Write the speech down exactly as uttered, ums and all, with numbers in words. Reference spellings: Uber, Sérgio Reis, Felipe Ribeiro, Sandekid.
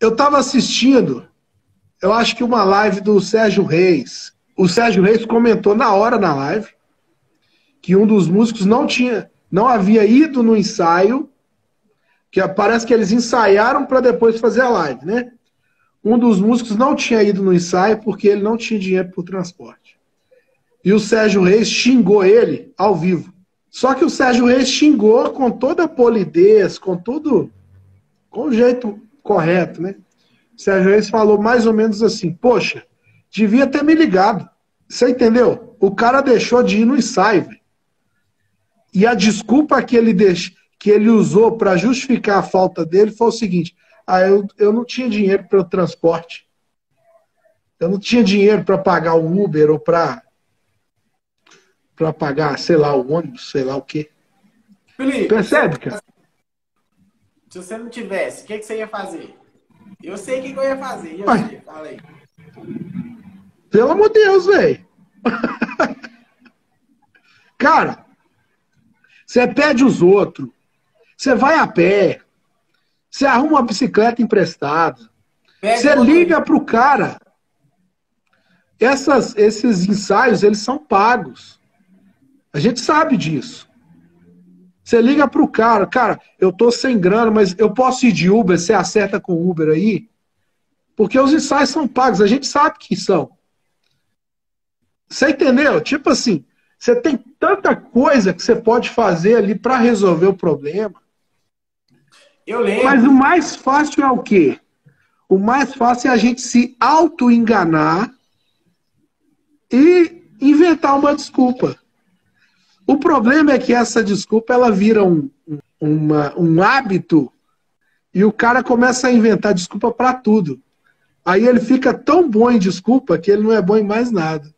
Eu estava assistindo, eu acho que uma live do Sérgio Reis. O Sérgio Reis comentou na hora na live que um dos músicos não tinha, não havia ido no ensaio, que parece que eles ensaiaram para depois fazer a live, né? Um dos músicos não tinha ido no ensaio porque ele não tinha dinheiro para o transporte. E o Sérgio Reis xingou ele ao vivo. Só que o Sérgio Reis xingou com toda a polidez, com tudo, com o jeito correto, né? O Sérgio Reis falou mais ou menos assim: poxa, devia ter me ligado. Você entendeu? O cara deixou de ir no ensaio. Véio. E a desculpa que ele, deix... que ele usou para justificar a falta dele foi o seguinte: ah, eu, eu não tinha dinheiro para o transporte. Eu não tinha dinheiro para pagar o Uber ou para para pagar, sei lá, o ônibus, sei lá o quê. Felipe, percebe, cara? Se você não tivesse, o que, que você ia fazer? Eu sei o que, que eu ia fazer. Eu ia, fala aí. Pelo amor de Deus, velho. Cara, você pede os outros. Você vai a pé. Você arruma uma bicicleta emprestada. Você liga pro cara. Essas, esses ensaios, eles são pagos. A gente sabe disso. Você liga pro cara. Cara, eu tô sem grana, mas eu posso ir de Uber? Você acerta com o Uber aí? Porque os ensaios são pagos. A gente sabe que são. Você entendeu? Tipo assim, você tem tanta coisa que você pode fazer ali pra resolver o problema. Eu lembro. Mas o mais fácil é o quê? O mais fácil é a gente se auto-enganar e inventar uma desculpa. O problema é que essa desculpa ela vira um, uma, um hábito e o cara começa a inventar desculpa para tudo. Aí ele fica tão bom em desculpa que ele não é bom em mais nada.